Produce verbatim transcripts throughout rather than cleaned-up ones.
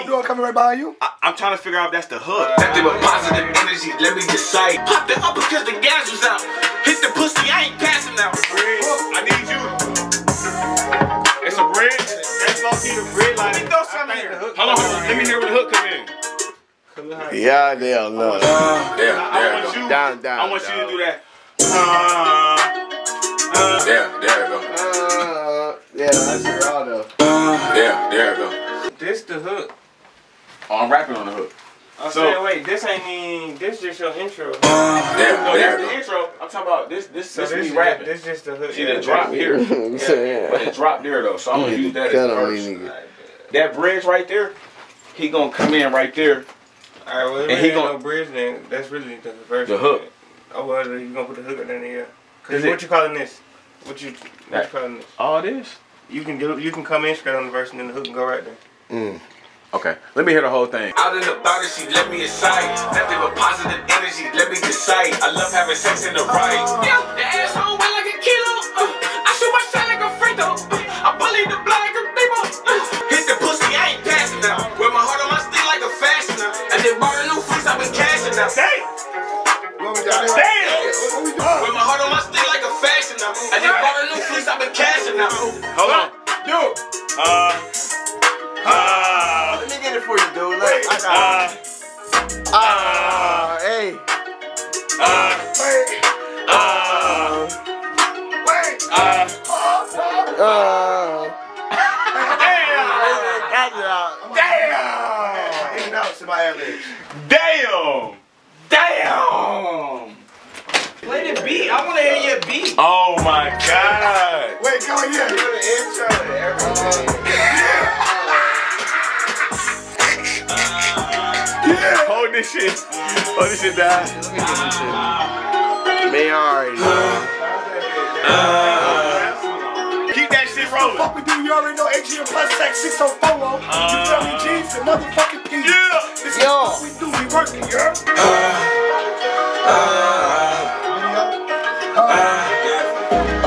Trap door coming right behind you? I, I'm trying to figure out if that's the hook. Nothing but positive energy, let me decide. Pop the up because the gas was out. Hit the pussy, I ain't passing out. I need you. It's a bridge. That's low key the bridge line. Let me throw something here. Hold on, let me hear where the hook come in. Yeah, they don't know. I want you. Down, down. I want you to do that. Uh, uh, there, there it goes. Uh, yeah, that's your auto. Uh, there, there it goes. This the hook. Oh, I'm rapping on the hook. Oh, so say, wait, this ain't even. This just your intro. Uh, there, no, there that's the intro. I'm talking about this. This, so this, this me rapping. This just the hook. See yeah, the drop here, yeah, but it dropped there though. So I'm gonna use that as first. That bridge right there, he gonna come in right there. All right, well, if and he gonna no bridge, then that's really the verse. The hook. Oh, well, you gonna put the hook in there? Cause what it, you calling this? What you what that, you calling this? All this. You can do. You can come in straight on the verse and then the hook and go right there. Mm. Okay, let me hear the whole thing. Out in the body, she let me inside. Nothing but positive energy, let me decide. I love having sex in the ride. Yeah, the asshole went like a kilo. Uh, I shoot my shot like a free throw. Uh, I bully the block like a people. Uh, hit the pussy, I ain't passing now. With my heart on my stick like a fastener. And then borrow new freaks, I've been cashing now. Damn! Damn! With my heart on my stick like a fastener. And then borrow new freaks, I've been cashing now. Hold on. Dude. Uh. Uh, Let me get it for you, dude. Like, I got it. Uh, uh, hey. Uh, wait. Uh, wait. Uh, uh, uh, damn. Damn. Damn. Hanging out to my legs. Damn. Damn. Play the beat. I want to hear your beat. Oh my God. Wait, come on here. Do the intro to everything. Hold this shit. Hold this shit down. Let me get this shit. Man, already know. Uh, uh, Keep that shit rolling. Fuck with you, you already know. A G M plus sex six oh four. Uh, you tell me jeans and motherfucking peas. Yeah. This is what we do. We working, girl. Uh, uh, uh,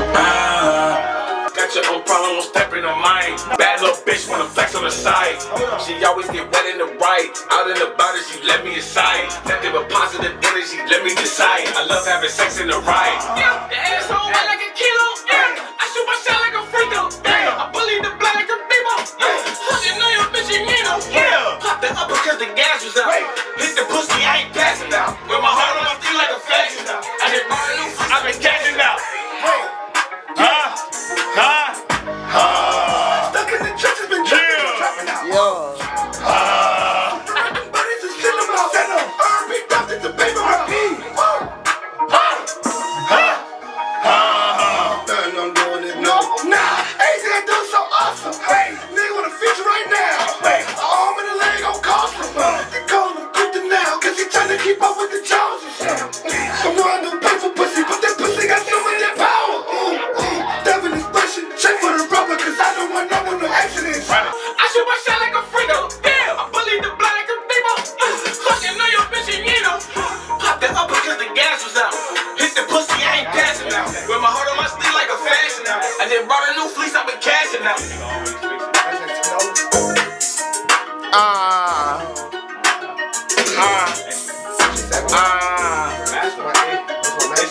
uh, uh, got your own problem, don't step into mine. Bad little bitch wanna flex on the side. She always get wet in the right. Out in the body, she let me inside. Nothing but positive energy, let me decide. I love having sex in the ride. Yeah, the asshole went like a kilo. Yeah, I shoot my shot like a free throw. Yeah, I bully the block like a people. Yeah, hugging on your bitch, you need no. Yeah, pop the up because the gas was out. Hit the pussy, I ain't passing out. With my heart on my feet like a flash out. I did buy a new foot, I've been catching out.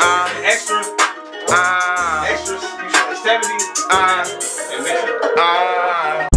Uh, extras, uh, extras, seventy, uh, and extra. uh,